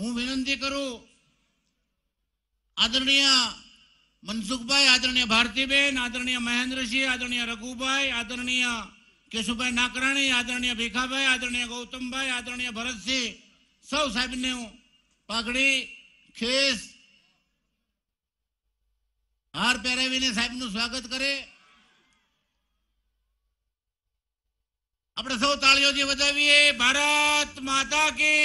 हूँ विनंती करू आदरणीय मनसुख भाई, आदरणीय भारतीबेन, आदरणीय महेंद्रसिंह, आदरणीय रघुभाई, आदरणीय केशुभाई नाकराणी, आदरणीय भीखाभाई, आदरणीय गौतमभाई, आदरणीय भरतसिंह सौ साहेबने हूँ पगड़ी खेस हार पहेरावीने साहेबनुं स्वागत करे। अपने सौ ताळीओथी वधावीए। भारत माता की,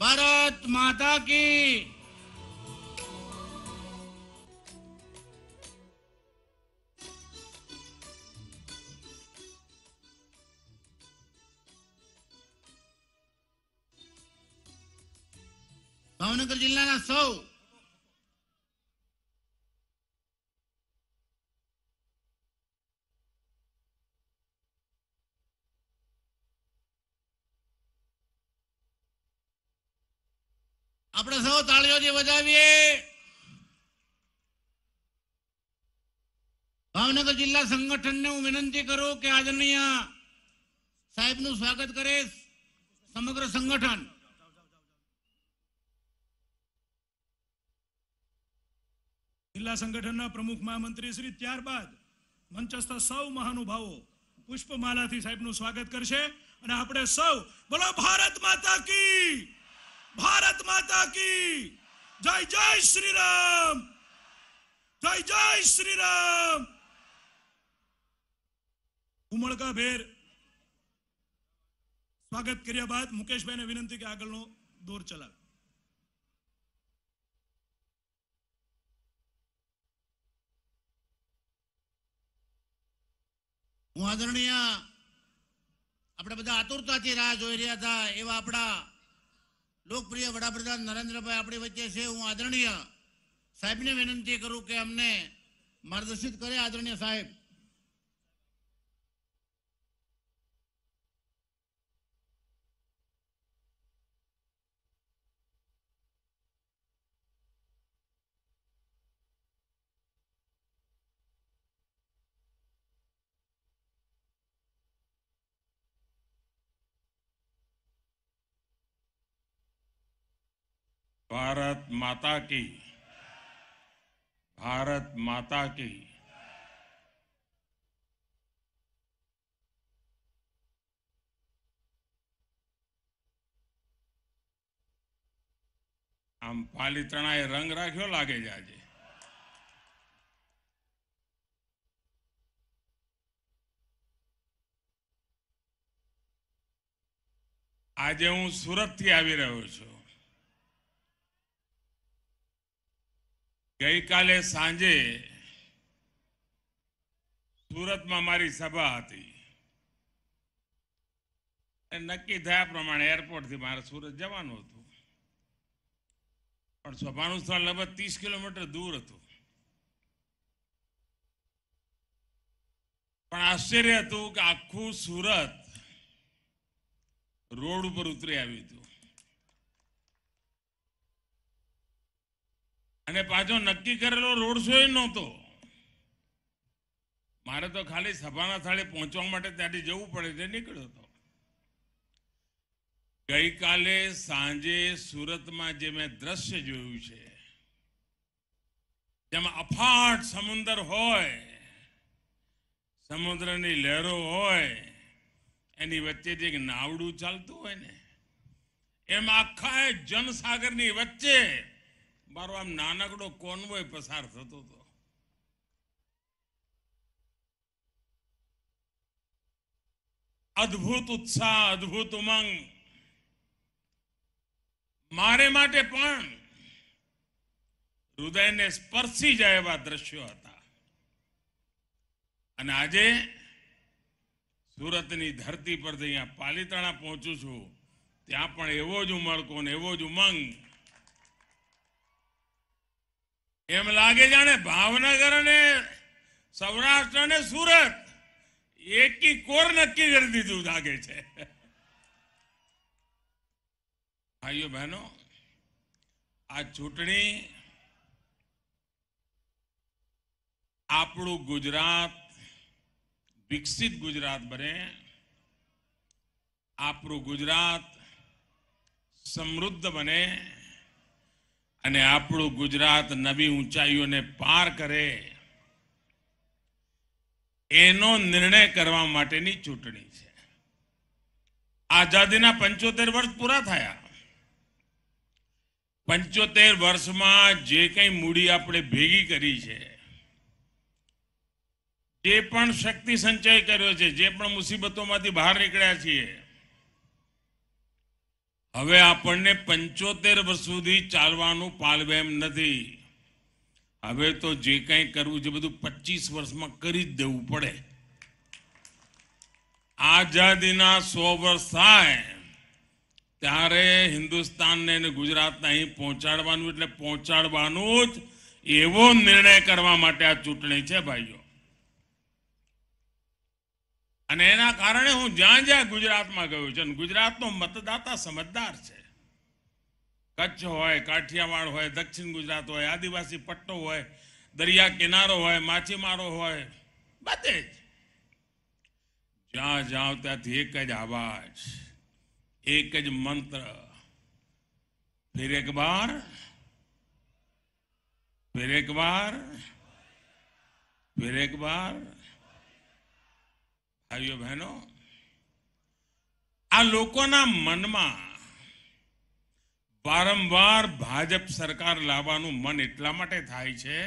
भारत माता की। भावनगर जिल्लाना सौ अपने सौ तालियोथी वजावीए। भावनगर जिला संगठन ने हूँ विनंती करूं कि आदरणीय साहेबनुं स्वागत करे समग्र संगठन। जिला संगठन प्रमुख महामंत्री श्री त्यारबाद मंचस्थ सौ महानुभावों पुष्पमालाथी साहेबनुं स्वागत करशे अने आपणे सौ बोलो भारत माता की, भारत माता की। जय जय श्री राम, जय जय श्री राम। उमळका भेर स्वागत कर्या बाद मुकेश भाई ने विनंती के आगळनो दौर चलावे। हूँ आदरणीय अपने बधा आतुरता राह जोई रह्या था एवा अपना लोकप्रिय वडाप्रधान नरेन्द्र भाई अपनी वच्चे छे। हूँ आदरणीय साहेब ने विनंती करूँ कि अमने मार्गदर्शित करे। आदरणीय साहेब भारत माता की, भारत माता की। आम पालीताणाए रंग राख्यो लागे जाजे। आजे हूँ सूरत थी आवी रह्यो छुं। गई काले सांजे सूरत में मारी सभा हती। नक्की थया प्रमाणे एरपोर्ट थी मारे सूरत जवानुं हतुं, पण सभानुं स्थळ लगभग 30 किलोमीटर दूर हतुं। पण आश्चर्य हतुं के आखू सूरत रोड पर उतरी आवी हतुं। पाछो नक्की करेलो रोड शो नहोतो। मारे तो खाली सभाना स्थळे पहोंचवा माटे त्याडी जवुं पड़े ते नीकळ्यो तो। गई काले सांजे सूरत में जे मैं दृश्य जोयुं छे, जेमां अफाट समुद्र होय, समुद्रनी लहरो होय, एनी वच्चे जे एक नावडुं चालतुं होय ने एम आखा जनसागरनी वच्चे बारो आम नानकड़ो कोन्वोय पसार थतो तो। अद्भुत उत्साह, अद्भुत उमंग। मारे माटे पण हृदय ने स्पर्शी जाय एवा दृश्यो हता। अने आजे सूरतनी धरती पर थी अहींया पालीताणा पहोंचू छुं, त्यां पण एवो ज उमळको ने एवो ज उमंग। एम लागे जाने भावनगर ने, सौराष्ट्र ने सूरत एक ही कोर नक्की कर दीधुं लागे छे। भाईओ बहनो, आ चूंटणी आपणुं गुजरात विकसित गुजरात बने, आपणुं गुजरात સમૃદ્ધ બને અને આપણું ગુજરાત નવી ઊંચાઈઓને પાર કરે એનો નિર્ણય કરવા માટેની ચૂંટણી છે। આઝાદીના 75 વર્ષ પૂરા થયા। 75 વર્ષમાં જે કંઈ મૂડી આપણે ભેગી કરી છે, જે પણ શક્તિ સંચય કર્યો છે, જે પણ મુસીબતોમાંથી બહાર નીકળ્યા છીએ, હવે આપણને 75 વર્ષ સુધી ચાલવાનું પાલવેમ નથી। હવે તો જે કંઈ કરવું છે બધું 25 વર્ષમાં કરી જ દેવું પડે। આઝાદીના 100 વર્ષ થાય त्यारे हिंदुस्तान ने गुजरात नहीं पहुंचाड़वानुं एटले पहुंचाड़वानुं ज एवो निर्णय करवा माटे आ चूंटणी छे भाईओ। अने एना कारणे हूँ ज्यां ज्यां गुजरात में गयो छुं अने गुजरातनो मतदाता समझदार छे। कच्छ होय, काठियावाड़ होय, दक्षिण गुजरात होय, आदिवासी पट्टो होय, दरिया किनारो होय, माछीमारो होय, बधे ज ज्यां जाओ त्यांथी एक ज आवाज, एक ज मंत्र, फिर एक बार। भाइयों बहनों, आ लोकोना मन में वारंवार भाजप सरकार लावानुं मन एटला माटे थाय छे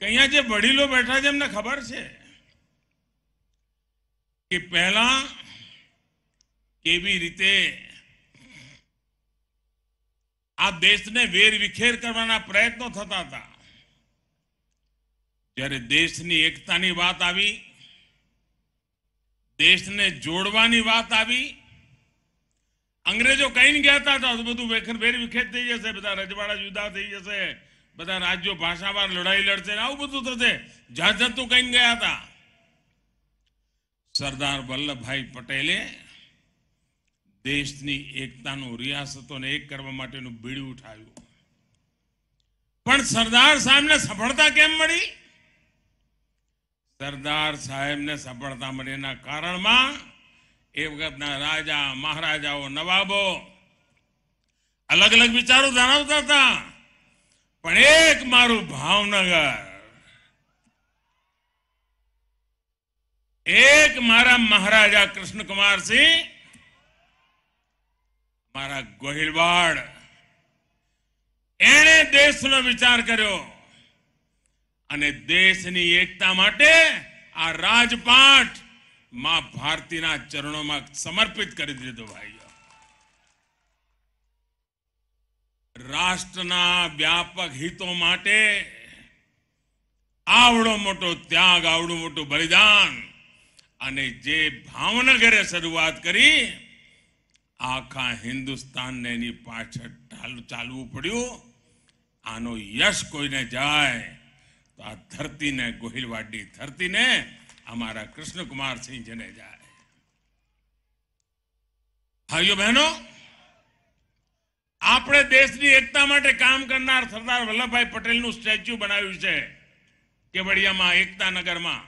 के अहींया जे वडीलो बैठा छे एमने खबर छे के पहला केवी रीते आ देश ने वेर विखेर करवाना प्रयत्नों थता था। ज्यारे देश नी एकता नी बात आवी, देश ने जोड़वानी बात आवी, अंग्रेजों कहीं नहीं कहता था तो बधु वेर विखेर थई जशे, बधा रजवाड़ा जुदा थई जशे, बधा राज्यों भाषावार लड़ाई लड़शे, आवुं बधुं थशे, जाजतुं कहीं नहीं गया था। सरदार वल्लभ भाई पटेले देशनी एकतानो रियासतोने एक करवा माटेनुं बीडुं उठाव्युं, पण सरदार साहेबने सफलता केम मळी? सरदार साहेबने सफलता मळीना कारणमां ए वखतना राजा महाराजाओ नवाबो अलग अलग विचारो धरावता हता, पण एक मारू भावनगर, एक मारा महाराजा कृष्ण कुमार सिंह, मारा गोहिलवाड़, एने देशनो विचार कर्यो अने देशनी एकता माटे आ राजपाठ मां भारतीना चरणोमां समर्पित करी दीधो। भाईओ, राष्ट्रना व्यापक हितो माटे आवडो मोटो त्याग, आवडो मोटो बलिदान अने जे भावनगरे शरूआत करी आखा हिंदुस्तान ने नी पाछळ चालवू पड्यो। आनो यश कोईने जाए तो आ धरती ने, गोहिलवाड़ी धरती ने, हमारा कृष्ण कुमार सिंह जी ने जाए। भाइयों बहनों, आपणे देशनी एकता माटे काम करनार सरदार वल्लभभाई पटेलनुं स्टेच्यू बनाव्युं छे केवड़ियामां एकता नगरमां।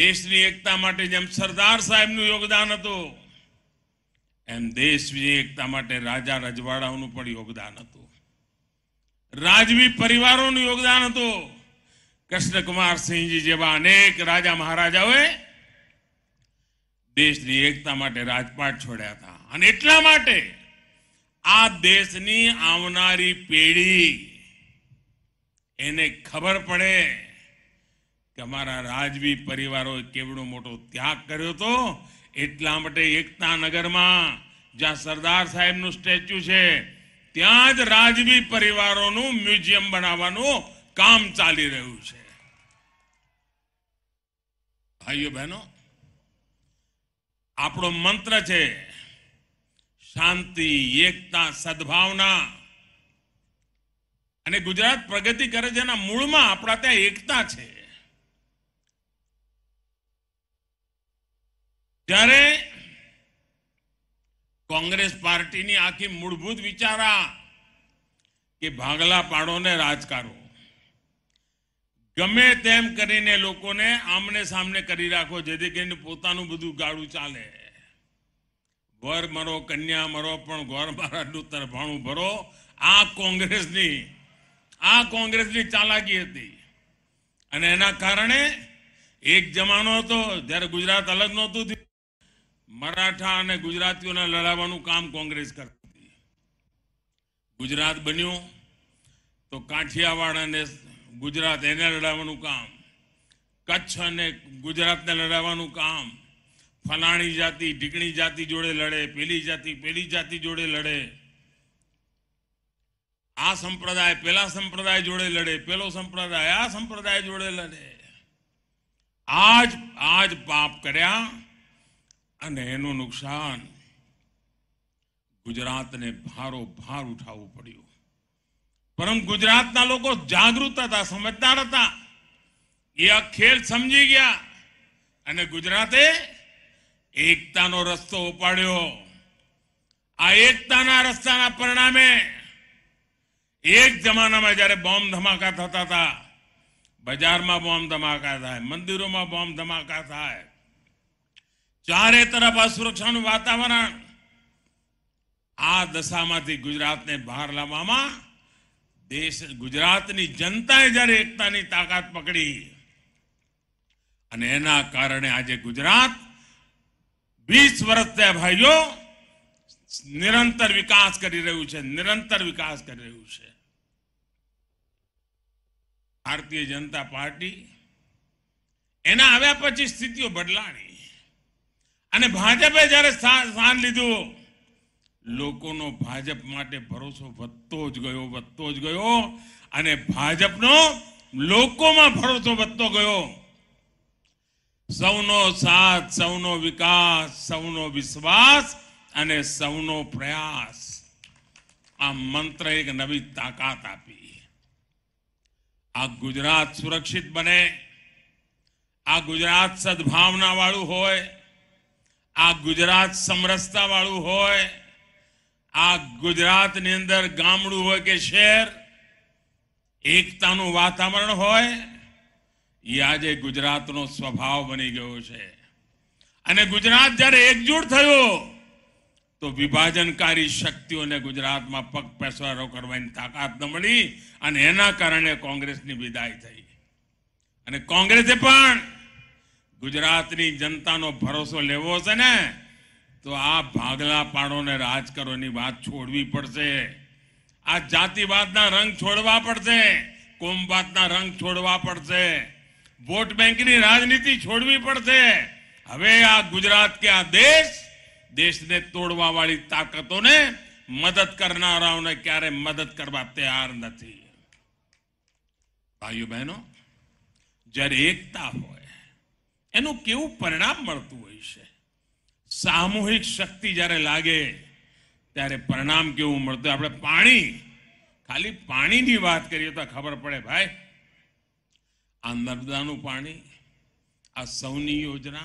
देशनी एकता माटे जेम सरदार साहेबनुं योगदान हतुं एम देशनी एकता माटे राजा रजवाड़ाओनुं पण योगदान हतुं, राजवी परिवारोनुं योगदान हतुं। कृष्णकुमार सिंह जी जेवा अनेक राजा महाराजाओए देशनी एकता माटे राजपाट छोड्या हता अने एटला माटे आ देशनी आवनारी पेढ़ी एने खबर पड़े हमारा राजवी परिवारों केवड़ो मोटो त्याग कर्यो तो एटला माटे एकता नगर में ज्यां सरदार साहेबनुं स्टेच्यू छे त्यां ज राजवी परिवारोनुं म्यूजियम बनाववानुं काम चाली रह्युं छे। भाईओ बहनों, आपणो मंत्र छे शांति, एकता, सद्भावना अने गुजरात प्रगति करे छे एना मूळमां आपणा त्यां एकता छे। त्यारे कांग्रेस पार्टी नी आखी मूलभूत विचारा के भागला पाड़ो ने राज करो, गमे तेम करीने लोकोने आमने सामने करी राखो जेथी करीने पोतानुं बधुं गाडू चाले, वर मरो कन्या मरो पण घर मारा तरफाणु भरो। आ कांग्रेसनी चालाकी हती अने एना कारणे एक जमानो तो त्यारे गुजरात अलग नहोतुं थयुं। मराठा अने गुजरातीओने लड़ावानुं काम कांग्रेस करती हती। गुजरात बन्युं तो काठियावाड़ अने गुजरात एने लड़ावानुं काम, कच्छ अने गुजरातने लड़ावानुं काम, फलाणी जाति ढीकणी जाति जोड़े लड़े, पेली जाति जोड़े लड़े, आ संप्रदाय पेला संप्रदाय जोड़े लड़े, पेलो संप्रदाय आ संप्रदाय जोड़े लड़े। आज पाप कर्या अने एनु नुकसान गुजरात ने भारो भार उठावु पड्यो। परम गुजरात ना लोको जागृत था, समझदार था, ये खेल समझी गया अने गुजराते एकता नो रस्तो उपाड्यो। आ एकता ना रस्ता ना परिणामे एक जमाना में जयरे बॉम्ब धमाका थता था, बाजार में बॉम्ब धमाका था, मंदिरों में बॉम्ब धमाका था, चारे तरफ असुरक्षानुं वातावरण। आ दशा मांथी गुजरात ने बहार लाववामां देश गुजरातनी जनताए जयरे एकतानी ताकत पकड़ी अने एना कारणे आजे गुजरात 20 वर्ष थया भाईओ निरंतर विकास करी रह्युं छे। भारतीय जनता पार्टी एना आव्या पछी स्थितिओ बदलाणी अने भाजपे ज्यारे स्थान लीधुं, लोकोनो भाजप माटे भरोसो वधतो ज गयो अने भाजपनो लोकोमां भरोसो वधतो गयो। सौनो साथ, सौनो विकास, सौनो विश्वास अने सौनो प्रयास, आ मंत्र एक नवी ताकत आपी। आ गुजरात सुरक्षित बने, आ गुजरात सद्भावना वालू होय, आ गुजरात समरसता वालू होय, आ गुजरात नी अंदर गामडू होय के शहर एकतानुं वातावरण होय, ये आजे गुजरात नो स्वभाव बनी गयो छे। अने गुजरात ज्यारे एकजूट थयुं तो विभाजनकारी शक्तिओं ने गुजरात में पग पेसारो करवानी ताकत न मळी अने एना कारणे कांग्रेसनी विदाई थई अने कांग्रेसे पण गुजरातनी जनतानो भरोसो लेवो छे ने तो आ भागला पाड़ो ने राज करोनी वात छोड़वी पड़शे। आ जातिवादना रंग छोड़वा पड़शे, कोमवादना रंग छोड़वा पड़शे, वोट बेंकनी राजनीति छोड़वी पड़शे। हवे आ गुजरात के आ देश ने तोड़वा वाली ताकतों ने मदद करनाराओं ने क्यारे मदद करवा तैयार नथी। भाइयों बहनों, जरे एकता होय एनु केवुं परिणाम मळतुं होय छे। सामूहिक शक्ति जरे लागे त्यारे परिणाम केवुं मळतुं। आपणे खाली पाणी नी वात करीए तो खबर पड़े भाई आ नर्मदानुं पाणी, आ सौनी योजना,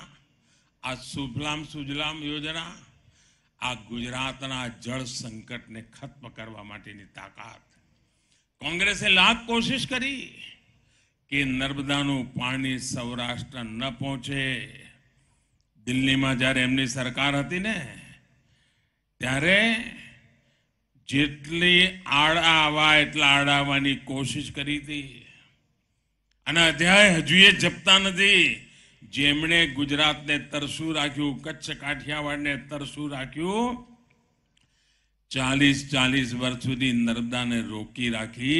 आ सुफलाम सुजलाम योजना आ गुजरातना जल संकट ने खत्म करवा माटेनी ताकत। कांग्रेसे लाख कोशिश करी कि नर्मदानुं पाणी सौराष्ट्र न पहुंचे। दिल्ली में ज्यारे एमनी सरकार हती ने त्यारे जेटली आड़ावानी कोशिश करी थी अने अध्याय हजुए जपता नथी। जेमणे गुजरात ने तरसू राख्यु, कच्छ काठियावाड़ ने तरसू राख्यु, 40 वर्ष सुधी नर्मदा ने रोकी राखी,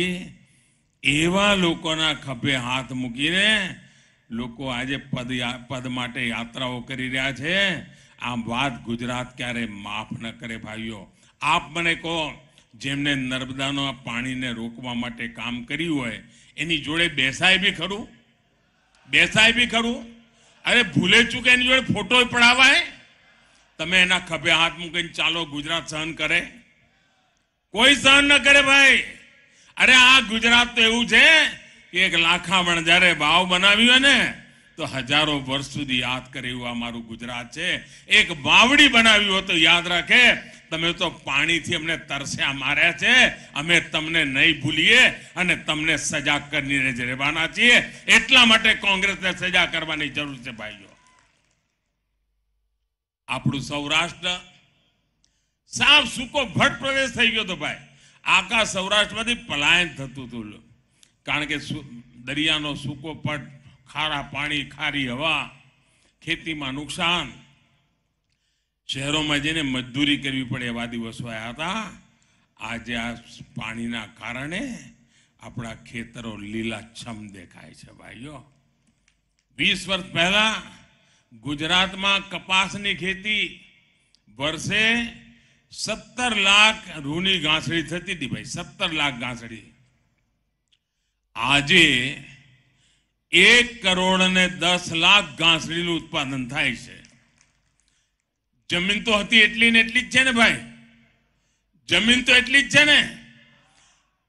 एवा लोकोना खभे हाथ मूकीने लोको आजे पद माटे यात्राओ करी रह्या छे। आ वात गुजरात क्यारे माफ न करे। भाईओ, आप मने कहो जेमणे नर्मदानो पाणी ने रोकवा माटे काम कर्युं होय एनी जोड़े बेसाय भी खरुं? अरे भूले चूके एनी जोड़े फोटो पड़ावाय। तमे एना खभे हाथ मूकीने चालो गुजरात सहन करे? कोई सहन न करे भाई। अरे आ गुजरात तो एवुं छे कि एक लाखावण जारे वाव बनाव्यो ने तो हजारों वर्ष सुधी याद करे एवुं अमारुं गुजरात छे। एक वावड़ी बनावी हो तो याद रखे तमे तो पाणी थी अमने तरस्या मार्या छे, अमे तमने नहीं भूलीए अने तमने सजा करीने ज रहेवाना छीए। एटला माटे कांग्रेस ने सजा करवानी जरूर छे। भाईओ, आपणुं सौराष्ट्र સાફ સૂકો ભટ પ્રદેશ થઈ ગયો તો ભાઈ આખા સૌરાષ્ટ્રમાંથી પલાયન થતું હતું કારણ કે દરિયાનો સૂકો પટ ખારા પાણી ખારી હવા ખેતીમાં નુકસાન શહેરોમાં જઈને મજદૂરી કરવી પડે એવા દિવસો આવ્યા હતા આજે આ પાણીના કારણે આપણા ખેતરો લીલાછમ દેખાય છે ભાઈઓ 20 વર્ષ પહેલા ગુજરાતમાં કપાસની ખેતી વર્ષે 70 લાખ રૂની ગાંસડી થતી હતી ભાઈ 70 લાખ ગાંસડી આજે 1 કરોડ ને 10 લાખ ગાંસડીનું ઉત્પાદન થાય છે જમીન તો હતી એટલી ને એટલી જ છે ને ભાઈ જમીન તો એટલી જ છે ને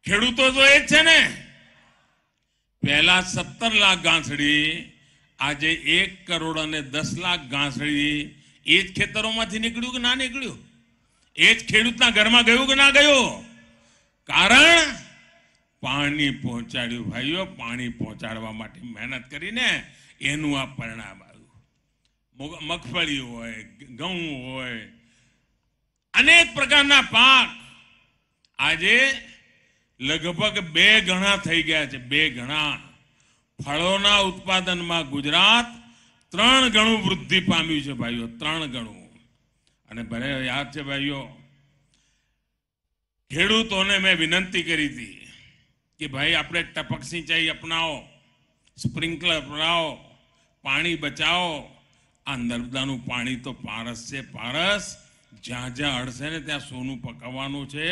ખેડૂતો તો એ જ છે ને પહેલા 70 લાખ ગાંસડી આજે 1 કરોડ અને 10 લાખ ગાંસડી એ જ ખેતરોમાંથી નીકળ્યું કે ના નીકળ્યું એ જ ખેડૂતના ઘરમાં ગયું કે ના ગયું કારણ પાણી પહોંચાડ્યું ભાઈઓ પાણી પહોંચાડવા માટે મહેનત કરીને એનું આ પરિણામ આવ્યું મગફળી હોય ઘઉં હોય અનેક પ્રકારના પાક આજે લગભગ 2 ગણા થઈ ગયા છે 2 ગણા ફળોના ઉત્પાદનમાં ગુજરાત 3 ગણું વૃદ્ધિ પામ્યું છે ભાઈઓ 3 ગણું અને મને યાદ છે ભાઈઓ ખેડૂતોને મેં વિનંતી કરી હતી કે ભાઈ આપણે ટપક સિંચાઈ અપનાવો સ્પ્રિંકલર અપનાવો પાણી બચાવો આ નર્મદાનું પાણી તો પારસ છે પારસ જ્યાં જ્યાં અડશે ને ત્યાં સોનું પકવવાનું છે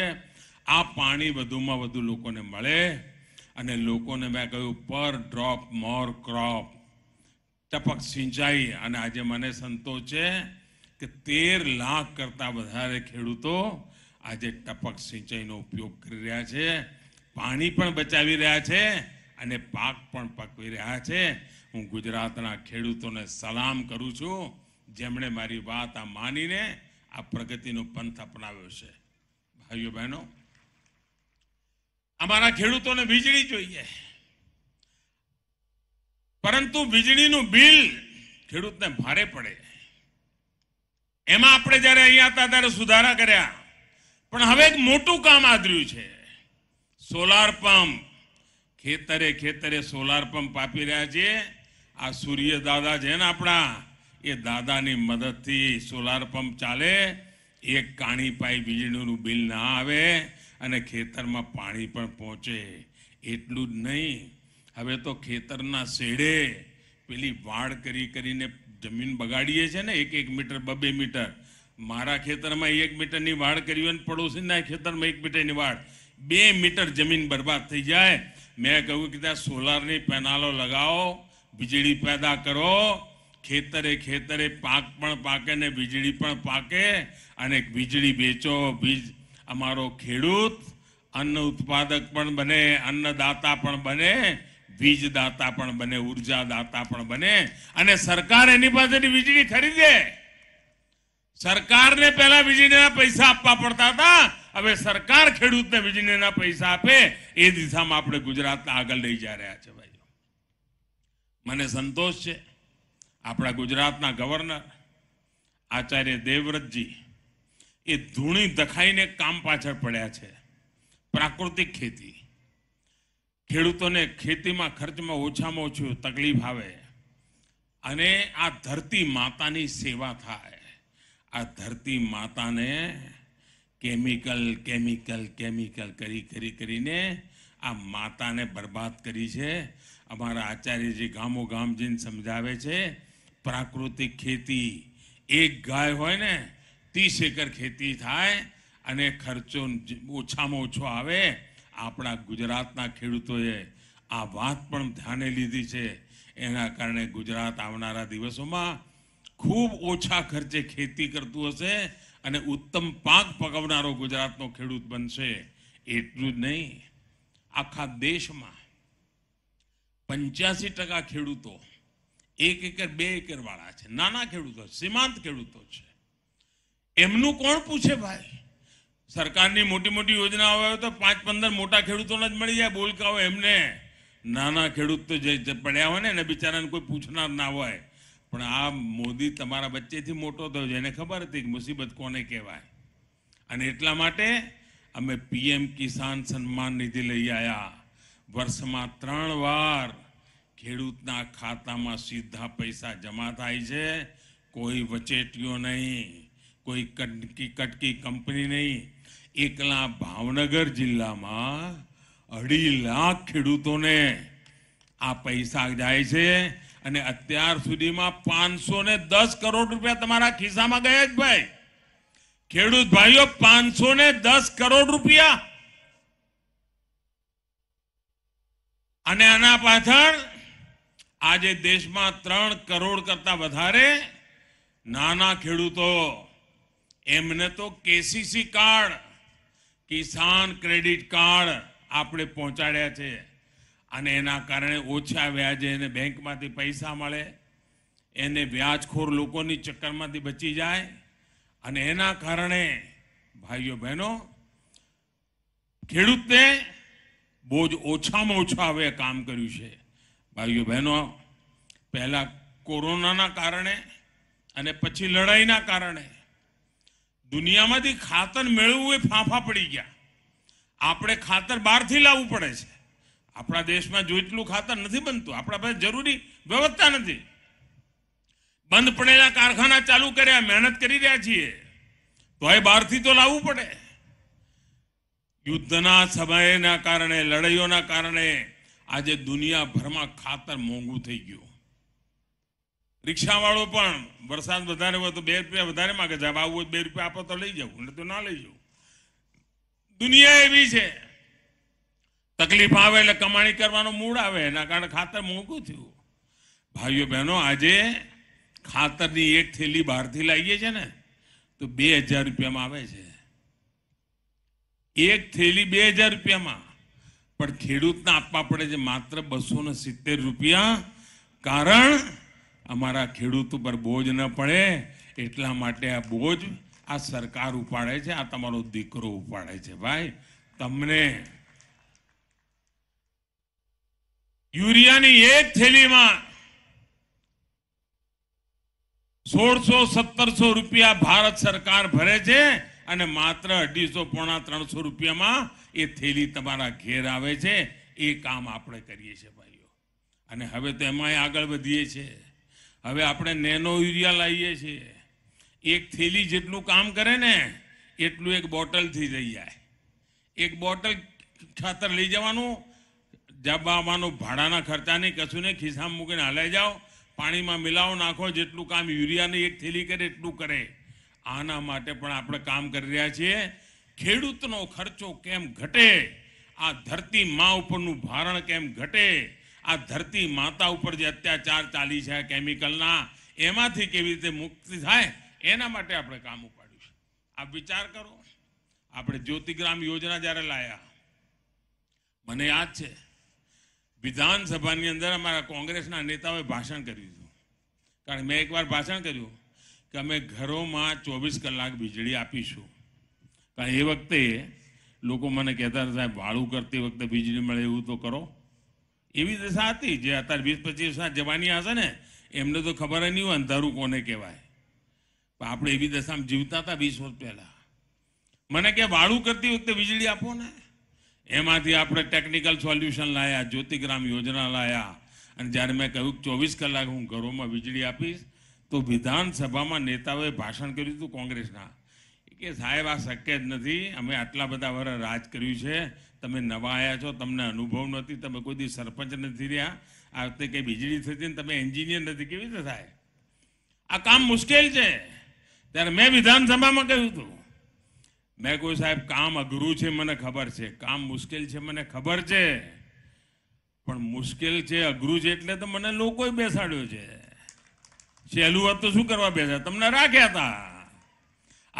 આ પાણી વધુમાં વધુ લોકોને મળે અને લોકોને મેં કહ્યું પર ડ્રોપ મોર ક્રોપ ટપક સિંચાઈ અને આજે મને સંતોષ છે કે 13 લાખ કરતા વધારે ખેડૂતો આજે ટપક સિંચાઈનો ઉપયોગ કરી રહ્યા છે પાણી પણ બચાવી રહ્યા છે અને પાક પણ પકવી રહ્યા છે હું ગુજરાતના ખેડૂતોને સલામ કરું છું જેમણે મારી વાત આ માનીને આ પ્રગતિનો પંથ અપનાવ્યો છે ભાઈઓ બહેનો हमारा खेडूतों ने वीजड़ी चाहिए परंतु वीजड़ी नु बिल खेडूत ने भारे पड़े एम आपणे ज्यारे अहींया हता त्यारे सुधारा कर्या पण हवे एक मोटू काम आदर्यु छे सोलार पंप खेतरे खेतरे सोलार पंप आपी रह्या छे आ सूर्य दादा छे ने आपणा ए दादानी मददथी सोलार पंप चाले एक काणी पाई वीजळीनु बिल ना आवे અને ખેતરમાં પાણી પણ પહોંચે એટલું જ નહીં હવે તો ખેતરના શેડે પેલી વાડ કરી કરીને જમીન બગાડીએ છે ને 1 મીટર 2 મીટર મારા ખેતરમાં 1 મીટરની વાડ કરી અને પડોશીના ખેતરમાં 1 મીટરની વાડ 2 મીટર જમીન બરબાદ થઈ જાય મેં કહ્યું કે ત્યાં સોલારની પેનલો લગાવો વીજળી પેદા કરો ખેતરે ખેતરે પાક પણ પાકે ને વીજળી પણ પાકે અને વીજળી વેચો વીજ અમારો ખેડૂત અન્ન ઉત્પાદક પણ બને અન્નદાતા પણ બને વીજદાતા પણ બને ઉર્જાદાતા પણ બને અને સરકાર એની પાસેથી વીજળી ખરીદે સરકારને પહેલા વીજળીના પૈસા આપવા પડતા હતા હવે સરકાર ખેડૂતને વીજળીના પૈસા આપે એ દિશામાં આપણે ગુજરાતને આગળ લઈ જઈ રહ્યા છે ભાઈ મને સંતોષ છે આપણા ગુજરાતના ગવર્નર આચાર્ય દેવવ્રતજી એ ધૂણી દખાઈને કામ પાછળ પડ્યા છે પ્રાકૃતિક ખેતી ખેડૂતોને ખેતીમાં ખર્ચમાં ઓછામાં ઓછું તકલીફ આવે અને આ ધરતી માતાની સેવા થાય આ ધરતી માતાને કેમિકલ કેમિકલ કેમિકલ કરીને આ માતાને બરબાદ કરી છે અમારા આચાર્યજી ગામો ગામ જઈને સમજાવે છે પ્રાકૃતિક ખેતી એક ગાય હોય ને 30 એકર ખેતી થાય અને ખર્ચો ઓછામાં ઓછો આવે આપણા ગુજરાતના ખેડૂતોએ આ વાત પણ ધ્યાને લીધી છે એના કારણે ગુજરાત આવનારા દિવસોમાં ખૂબ ઓછા ખર્ચે ખેતી કરતું હશે અને ઉત્તમ પાક પકવનારો ગુજરાતનો ખેડૂત બનશે એટલું જ નહીં આખા દેશમાં 85% ખેડૂતો 1 એકર 2 એકર વાળા છે નાના ખેડૂતો સીમાંત ખેડૂતો છે એમનું કોણ પૂછે ભાઈ સરકારની મોટી મોટી યોજનાઓ આવે તો 5-15 મોટા ખેડૂતોને જ મળી જાય બોલકાઓ એમને નાના ખેડૂત તો જે પડ્યા હોય ને એને બિચારાને કોઈ પૂછનાર ના હોય પણ આ મોદી તમારા વચ્ચેથી મોટો થયો છે એને ખબર હતી કે મુસીબત કોને કહેવાય અને એટલા માટે અમે પીએમ કિસાન સન્માન નિધિ લઈ આયા। વર્ષમાં 3 વાર ખેડૂતના ખાતામાં સીધા પૈસા જમા થાય છે। કોઈ વચેટિયો નહીં, કોઈ કટકી કંપની નહીં। એકલા ભાવનગર જિલ્લામાં 2.5 લાખ ખેડૂતોને આ પૈસા જાય છે અને અત્યાર સુધીમાં 510 કરોડ રૂપિયા તમારા ખિસ્સામાં ગયા છે ભાઈ। ખેડૂત ભાઈઓ 510 કરોડ રૂપિયા અને આના પાછળ આજે દેશમાં 3 કરોડ કરતા વધારે નાના ખેડૂતો એમને તો KCC card, Kisan credit card આપણે પહોંચાડ્યા છે અને એના કારણે ઓછા વ્યાજે એને બેંકમાંથી પૈસા મળે, એને વ્યાજખોર લોકોની ચક્કરમાંથી બચી જાય અને એના કારણે ભાઈઓ બહેનો ખેડૂતે બોજ ઓછામાં ઓછા હવે કામ કર્યું છે। ભાઈઓ બહેનો પહેલા કોરોનાના કારણે અને પછી લડાઈના કારણે દુનિયામાંથી ખાતર મેળવવું એ ફાંફા પડી ગયા। આપણે ખાતર બહારથી લાવવું પડે છે। अपना देश में जो इतलू खातर नहीं बनतु, अपना पास जरूरी व्यवस्था नहीं। बंद पड़ेला कारखाना चालू कर्या, मेहनत करी रह्या छीए, तो बारथी तो लावू पड़े। युद्धना समयना कारणे, लड़ाईओना कारणे आजे दुनिया भर में खातर मोंघू थई गयुं। रिक्षावाळो पण वरसाद वधारे होय तो 2 रुपया वधारे मांगे छे। आवो 2 रुपया आपो तो लई जावो, नहीतर तो ना लई जावो। दुनिया एवी छे, तकलीफ आवे એટલે કમાણી કરવાનો મૂડ આવે, એના કારણે ખાતર મોંઘું થયું। ભાઈઓ બહેનો આજે ખાતરની એક થેલી બહારથી લાવીએ છે ને તો 2000 રૂપિયામાં આવે છે। એક થેલી 2000 રૂપિયામાં પણ ખેડૂતને આપવા પડે છે માત્ર 270 રૂપિયા। કારણ અમારા ખેડૂત ઉપર બોજ ન પડે એટલા માટે આ બોજ આ સરકાર ઉપાડે છે, આ તમારો દીકરો ઉપાડે છે। ભાઈ તમને यूरिया नी एक थैली में 1600-1700 रुपया भारत सरकार भरे छे अने मात्र 250-300 रुपया में ए थैली तमारा घेर आवे छे। ए काम आपणे करीए छे भाईओ अने हवे तो एमांय आगळ वधीए छे। हवे आपणे नेनो यूरिया लाईए छीए, एक थैली जेटलुं काम करे ने एटलुं एक बोटल थी थई जाय। एक बोटल खातर लई जवानुं, जब आवानो भाड़ा खर्चा नहीं, कशु नहीं, खिस्सा में मूकीने हलाई जाओ, पानी में मिलाओ, नाखो, जेटलू काम यूरिया ने एक थेली करे एटलू करे। आना माटे पण आपणे काम करी रह्या छीए। खेडूतनो खर्चो केम घटे, आ धरती मां उपरनुं भारण केम घटे, आ धरती माता उपर जे अत्याचार चाली छे केमिकलना, एमांथी केवी रीते मुक्ति थाय एना माटे आपणे काम उपाड्युं छे। आ विचार करो, आपणे ज्योतिग्राम योजना ज्यारे लाव्या, मने याद छे विधानसभा ની અંદર અમારા કોંગ્રેસના નેતાઓએ ભાષણ કર્યું હતું। કારણ મેં એકવાર ભાષણ કર્યું કે અમે ઘરોમાં 24 કલાક વીજળી આપીશું। કારણ એ વખતે લોકો મને કહેતા હતા સાહેબ વાળું કરતી વખતે વીજળી મળે એવું તો કરો। એવી દશા હતી જે અત્યારે 20-25 વર્ષના જવાની હશે ને એમને તો ખબર નહીં હોય અંધારું કોને કહેવાય। પણ આપણે એવી દશામાં જીવતા હતા 20 વર્ષ પહેલા। મને કે વાળું કરતી વખતે વીજળી આપો ને। એમાંથી આપણે ટેકનિકલ સોલ્યુશન લાયા, જ્યોતિગ્રામ યોજના લાયા અને જ્યારે મેં કહ્યું 24 કલાક હું ઘરોમાં વીજળી આપીશ તો વિધાનસભામાં નેતાઓએ ભાષણ કર્યું હતું કોંગ્રેસના કે સાહેબ આ શક્ય જ નથી, અમે આટલા બધા વર્ષ રાજ કર્યું છે, તમે નવા આવ્યા છો, તમને અનુભવ નથી, તમે કોઈ દી સરપંચ નથી રહ્યા, આ વખતે કંઈ વીજળી થતી ને તમે એન્જિનિયર નથી, કેવી રીતે થાય, આ કામ મુશ્કેલ છે। ત્યારે મેં વિધાનસભામાં કહ્યું હતું, मैं कोई साहब काम अघरू छे मने खबर छे, काम मुश्किल छे मने खबर छे, पण मुश्किल छे अघरू छे एटले तो मने लोकोए बेसाड्यो छे। सेलू हत तो शुं करवा बेसा, तमने राख्या था।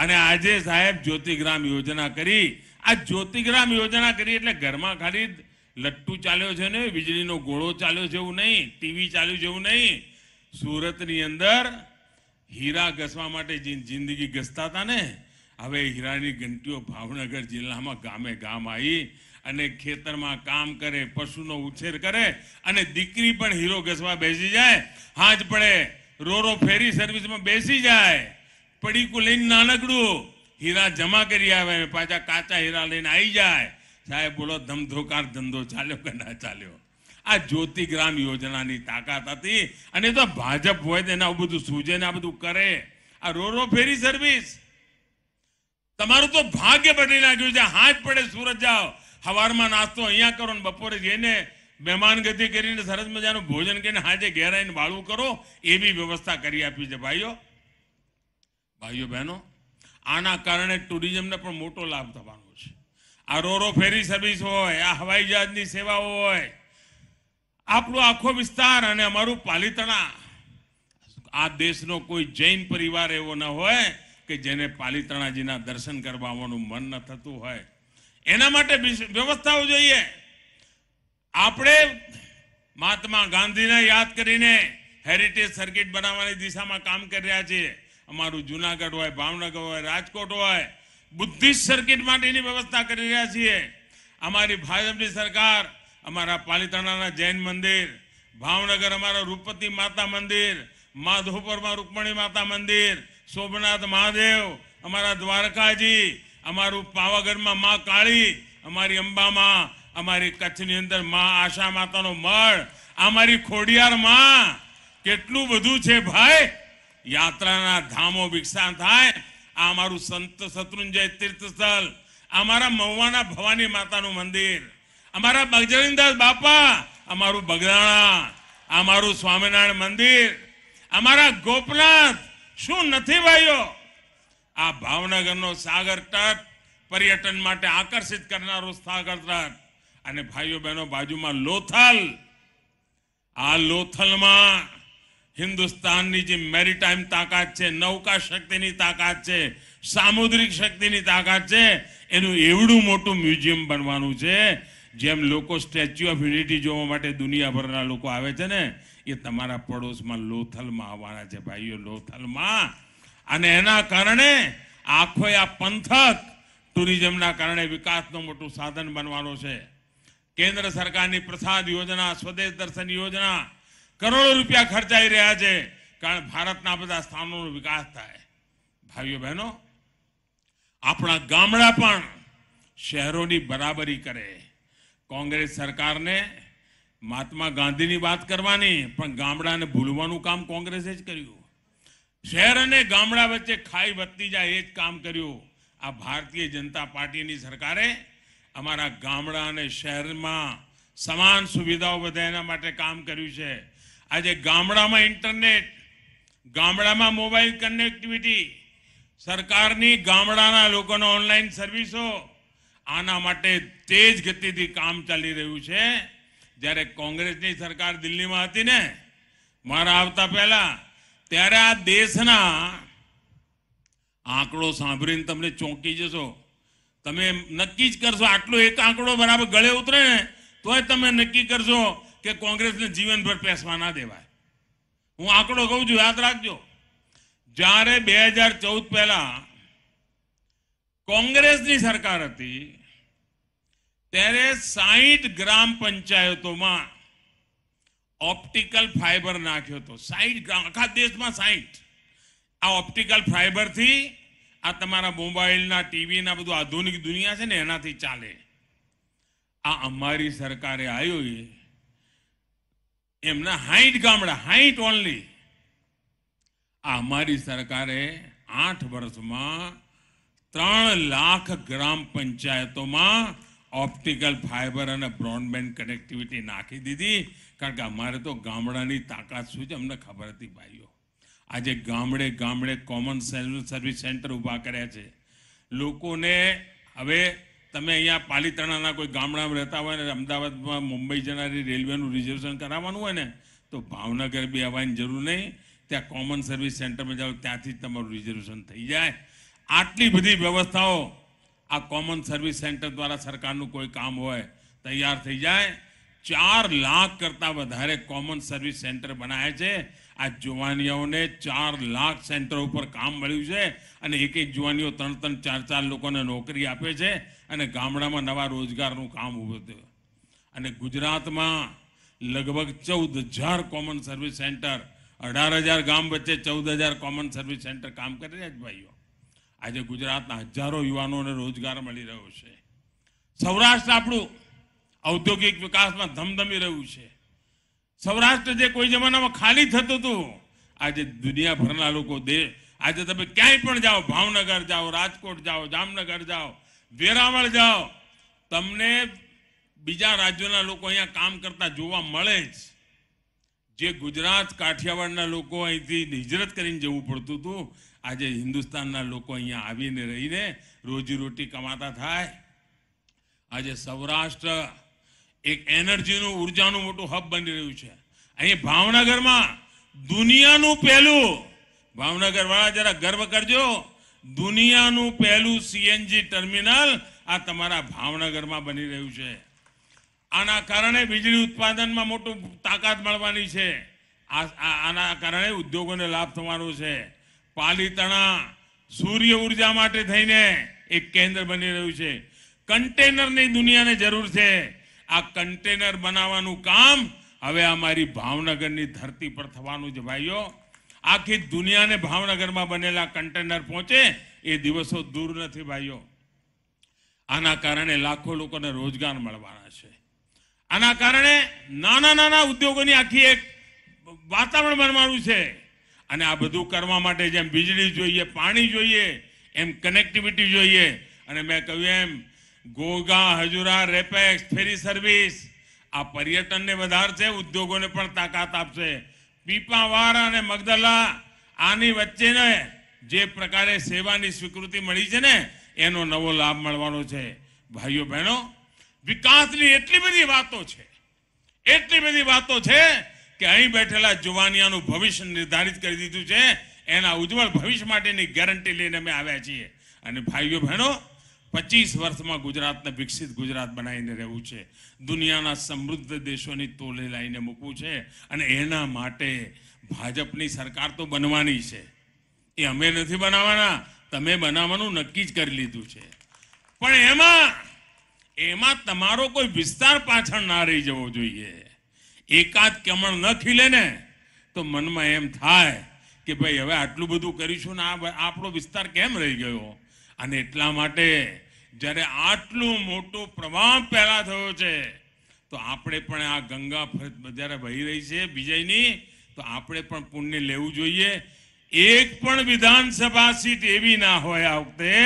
अने आजे साहेब ज्योतिग्राम योजना करी। आ ज्योतिग्राम योजना करी एटले घरमां खाली लट्टू चाल्यो छे ने वीजळीनो गोळो चाल्यो छे एवुं नहीं, टीवी चाल्यो छे एवुं नहीं। सूरतनी अंदर हीरा घसवा माटे जिंदगी घसता था ने, हवे हीरानी घंटीओ भावनगर जिल्लामां गामे गाम आई अने खेतरमां काम करे, पशुनो उछेर करे अने दीकरी पण हीरो घसवा बेसी जाए, हाज पड़े रोरो फेरी सर्विस में बेसी जाए, पड़ी को लईने नानकड़ो हीरा जमा करी आवे ने पाचा काचा हीरा लेने आई जाए साहेब बोलो धमधोकार धंधो चाल्यो के ना चाल्यो। आ ज्योतिग्राम योजना नी ताकत हती अने तो भाजप होय तेना आ बधुं सूझे ने आ बधुं करे। आ रो रो फेरी सर्विस तमारो तो भाग्य बदली लाग्यो छे। हाथ पड़े सूरत जाओ हवार में नास्तो अहींया करो ने बपोरे जेने मेहमान गति करीने सरस मजानो भोजन करीने हाजे घेर आवीने वाळू करो एवी व्यवस्था करी आपी छे। भाईओ बहनों आना कारणे टूरिज्म ने पण मोटो लाभ थवानो छे। आ रोरो फेरी सर्विस होय आ हवाई जहाजनी सेवा होय आपलो आखो विस्तार अने अमारू पालीताणा आ देशनो कोई जैन परिवार एवो न होय के जेने पालीताणाजीना दर्शन करवा आववानुं मन न थतुं होय। एना माटे व्यवस्थाओ जोईए। आपणे महात्मा गांधीने याद करीने हेरिटेज सर्किट बनावानी दिशामां काम करी रह्या छीए। अमारू जूनागढ़ होय भावनगर होय राजकोट होय बुद्धिस्ट सर्किट माटेनी व्यवस्था करी रह्या छीए। अमारी भाजपनी सरकार अमारा पालीताणाना जैन मंदिर, भावनगर अमारा रूपती माता मंदिर, माधोपुर में रुक्मणी माता मंदिर, सोमनाथ महादेव अमारा द्वारकाजी, अमरु पावागढ़ में माँ काली, अमारी अंबा माँ, अमारी कच्छनी अंदर माँ आशा माता नो मढ़, अमारी खोडियार माँ केटलू बधु छे भाई। यात्राना धामो विकसान थाय। अमरु संत शत्रुंजय तीर्थ स्थल, अमरा महुआना भवानी माता नु मंदिर, अमरा बजरंगदास बापा, अमरु बगदाणा, अमरु स्वामीनारायण मंदिर, अमरा गोपनाथ। शू नथी भाईओ। आ भावनगर नो सागर तट पर्यटन माटे आकर्षित करनारो सागर तट अने भाईओ बहनों बाजू में लोथल। आ लोथल में हिंदुस्तान नी जे मेरीटाइम ताकत छे, नौका शक्ति नी ताकत छे, सामुद्रिक शक्ति नी ताकत छे, एनु एवडू मोटू म्यूजियम बनवानुं छे। जेम लोको स्टेच्यू ऑफ यूनिटी जोवा माटे दुनियाभरना लोको आवे छे ने ए तमारा पड़ोस में लोथल में आवाना छे भाईओ। लोथल में अने एना कारणे आखो आ पंथक टूरिज्मना कारणे विकासनो मोटो साधन बनवानो छे। केंद्र सरकारनी प्रसाद योजना, स्वदेश दर्शन योजना करोड़ों रूपिया खर्चाई रह्या छे कारण भारतना बधा स्थानोनो विकास थाय। भाईओ बहनों आपणा गामडा पण शहरोनी बराबरी करे। कांग्रेस सरकार ने महात्मा गांधी की बात करवानी पण गामडाने भूलवानुं काम कांग्रेस ज कर्युं। शहर अने गामडा वच्चे खाई वधती जाए ए ज काम कर्युं। आ भारतीय जनता पार्टी नी सरकारे अमारा गामडा अने शहर में समान सुविधाओं बधायना माटे काम कर्युं छे। आजे गामडा में इंटरनेट, गामडा में मोबाइल कनेक्टिविटी, सरकारनी गामडाना लोकोने ऑनलाइन सर्विसो आना माटे तेज गति थी काम चाली रह्युं छे। ज्यारे कांग्रेसनी सरकार दिल्ली में हती ने मारा आवता पहला त्यारे आ देशना आंकड़ो सांभळीने तमने चौंकी जशो। तमे नक्की ज करशो आटलो एक आंकड़ो बराबर गळे उतरे ने तोय तमे नक्की करशो के कांग्रेसने जीवनभर पेसवा ना देवाय। हूँ आंकड़ो कहूं छुं याद राखजो। ज्यारे 2014 पहला कांग्रेस की सरकार थी तेरे 60 ग्राम पंचायतों में ऑप्टिकल फाइबर नाख्यो तो 60 ग्राम आखा देश में 60। आ ऑप्टिकल फाइबर थी आ तमारा मोबाइल ना टीवी ना बधु आधुनिक दुनिया छे ने एनाथी चाले। आ अमारी सरकारे आयो एमना 60 गामडा 60 ओनली। आ अमारी सरकारे 8 वर्ष में 3 लाख ग्राम पंचायतों में ऑप्टिकल फाइबर और ब्रॉडबैंड कनेक्टिविटी नाखी दीधी कारण अमारे तो गामडानी ताकत शू छे अमने खबर हती भाईओ। आजे गामडे गामडे कॉमन सर्विस सेंटर उभा कर्या छे। लोकोने हवे तमे अहींया पालीताणाना कोई गामडामां रहता होय ने अमदावादमां मुंबई जनारी रेलवेनुं रिजर्वेशन कराववानुं होय ने तो भावनगर बी आववानी जरूर नहीं। त्यां कॉमन सर्विस सेंटर में जाओ त्यांथी ज तमारुं रिजर्वेशन थई जाय। आटली बड़ी व्यवस्थाओं आ कॉमन सर्विस सेंटर द्वारा सरकार नु कोई काम होय तैयार थी जाए। 4 लाख करता वधारे कॉमन सर्विस सेंटर बनाया छे। आ जुवानियाओं ने 4 लाख सेंटरों पर काम मळ्युं छे अने एक एक जुवानियो 3-3, 4-4 लोकोने नौकरी आपे छे अने गामडामां नवा रोजगारनुं काम ऊभुं थयुं। अने गुजरात में लगभग 14,000 कॉमन सर्विस सेंटर, 18,000 गाम वच्चे 14,000 कॉमन सर्विस सेंटर काम करी रह्या छे भाईओ। आज गुजरात हजारों युवाओं ने रोजगार मिली रह्यो छे। सौराष्ट्र आपणु औद्योगिक विकास में धमधमी रह्यु छे। सौराष्ट्र जे कोई जमाना में खाली थतुं हतुं आज दुनिया भरना लोको आज तमे क्यांय पण जाओ, भावनगर जाओ, राजकोट जाओ, जामनगर जाओ, वेरावल जाओ, तमने बीजा राज्योना लोको अहींया काम करता जोवा मळे ज। जे गुजरात काठियावाड़ना लोको अहींथी हिजरत करीने जवुं पड़तुं हतुं आजे हिंदुस्तानना लोको अहींया आवीने रहीने रोजी रोटी कमाता थाय। आजे सौराष्ट्र एक एनर्जीनु ऊर्जानु मोटुं हब बनी रह्युं छे। अहीं भावनगरमां दुनियानुं पहेलुं, भावनगरवाळा जरा गर्व करजो, दुनियानुं पहेलुं सीएनजी टर्मिनल आ तमारा भावनगरमां बनी रह्युं छे। आना कारणे वीजळी उत्पादनमां मोटो ताकत मळवानी छे। आना कारणे उद्योगोने लाभ थवानो छे। पालीताणा सूर्य ऊर्जा माटे थईने एक केंद्र बनी रह्युं छे। कंटेनरनी दुनियाने जरूर छे। आ कंटेनर बनाववानुं काम हवे अमारी भावनगरनी धरती पर थवानुं छे। भाईओ, आखी दुनियाने भावनगरमां बनेला कंटेनर पहोंचे ए दिवसो दूर नथी। भाईओ, आना कारणे लाखों लोकोने रोजगार मळवाना छे। आना कारणे नाना नाना उद्योगोनी आखी एक वातावरण बनवानुं छे। अने आ बधुं करवा माटे जेम वीजळी जोईए, पाणी जोईए, एम कनेक्टिविटी जोईए। अने मैं कह्युं एम Ghogha, Hazira, ropax, ferry service आ पर्यटनने वधारशे, उद्योगोने पण ताकत आपशे। पीपावार अने मगदला आनी वच्चेने जे प्रकारे सेवानी स्वीकृति मळी छे ने एनो नवो लाभ मळवानो छे। भाईओ बहनो, विकासनी एटली बधी वातो छे, एटली बधी वातो छे के अहीं बैठेला जुवानियानुं भविष्य निर्धारित करी दीधुं छे। एना उज्जवल भविष्य माटेनी गेरंटी लईने अमे आव्या छीए। अने भाईओ बहनो, 25 वर्ष में गुजरात ने विकसित गुजरात बनावीने रहेवुं छे। दुनियाना समृद्ध देशोनी तोले लाईने मूकवुं छे। अने एना माटे भाजपनी सरकार तो बनवानी छे, ए अमे नथी बनावाना, तमे बनाववानुं नक्की ज करी लीधुं छे। पण एमां तमारो कोई विस्तार पाछळ ना रही जवो जोईए। एकाद कमण न खीले ने तो मन में एम थाय के भाई हवे आटलुं बधुं करीशुं ने आपणो विस्तार केम रही गयो। अने एटला माटे ज्यारे आटलुं मोटो प्रवाह पहेला थयो छे तो आपणे पण आ गंगा ज्यारे वही रही छे विजयनी तो आपणे पण पुण्य लेवुं जोईए। एक पण विधानसभा सीट एवी ना होय आ वखते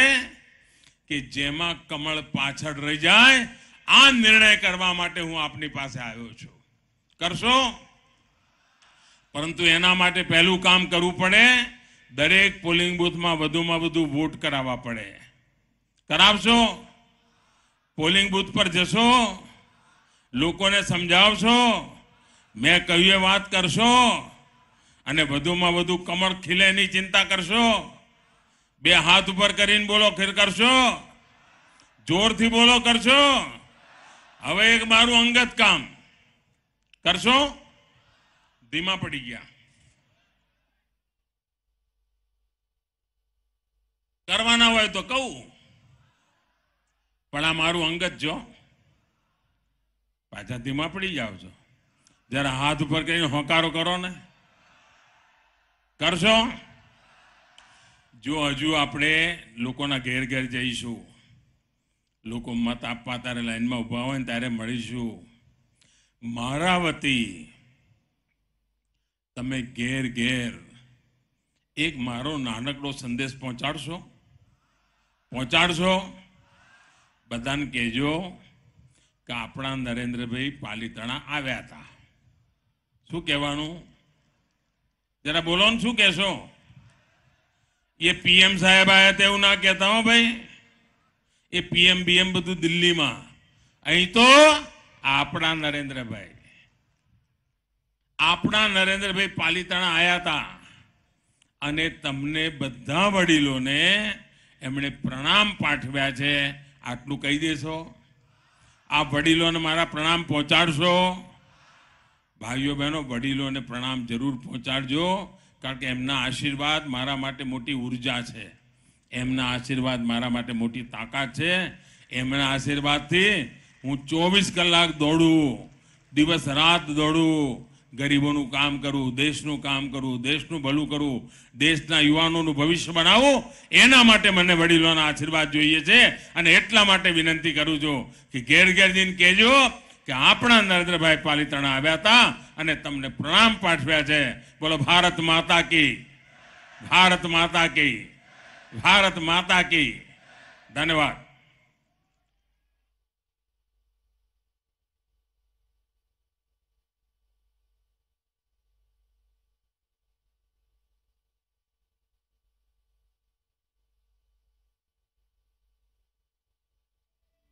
के जेमां कमळ पाछळ रही जाय। आ निर्णय करवा माटे हुं आपनी पासे आव्यो छुं। करशो, परंतु एना माटे पहेलुं काम करवुं पड़े, दरेक पोलिंग बूथ में वधु वोट करावा पड़े। करावशो? पोलिंग बूथ पर जशो, लोगों ने समझावशो, मैं कही बात करशो अने वधु में वधु कमळ खीले नी चिंता करशो। बे हाथ ऊपर करीने बोलो फिर करशो, जोर थी बोलो करशो। हवे एक मारू अंगत काम करशो? धीमा पड़ी गया, करवाना होय तो कहू पण आ मारू अंगत जो पाछा धीमा पड़ी जाओ छो। जरा हाथ ऊपर करीने होकारो करो ने। करशो? जो हजू आपणे लोकोना घेर घेर जईशुं, लोको मत आपवा तारे लाइन में उभा होय त्यारे मळीशुं। मारा वती तमे घेर घेर एक मारो नानकड़ो संदेश पहोंचाडशो। बधाने कहेजो के आपणा नरेंद्रभाई पालीताणा आव्या हता। शुं कहेवानुं? जरा बोलो ने, शुं कहेशो? ये पीएम साहेब आया थे एवुं ना कहता हो भाई। ये पीएम बीएम बधु दिल्ली में, अहीं तो आपणा नरेंद्रभाई, आपणा नरेंद्रभाई पालीताणा आया था अने तमने बधा वडीलोने एमणे प्रणाम पाठव्या छे। आटलुं कही देशो? आ वडीलोने मारा प्रणाम पहोंचाडशो? भाईओ बहनो, वडीलोने प्रणाम जरूर पहोंचाडजो, कारण के एमना आशीर्वाद मारा माटे मोटी ऊर्जा छे, एमना आशीर्वाद मारा माटे मोटी ताकत छे। एमना आशीर्वादथी हूँ 24 कलाक दौड़ू, दिवस रात दौड़ू, ગરીબોનું કામ કરું, દેશનું કામ કરું, દેશનું ભલું કરું, દેશના યુવાનોનું ભવિષ્ય બનાવું, એના માટે મને વડીલોના આશીર્વાદ જોઈએ છે અને એટલા માટે વિનંતી કરું છું કે ઘેર ઘેર જઈને કહેજો કે આપણા નરેન્દ્રભાઈ પાલિતાણા આવ્યા હતા અને તમને પ્રણામ પાઠવ્યા છે. બોલો ભારત માતા કી, ભારત માતા કી, ભારત માતા કી. ધન્યવાદ.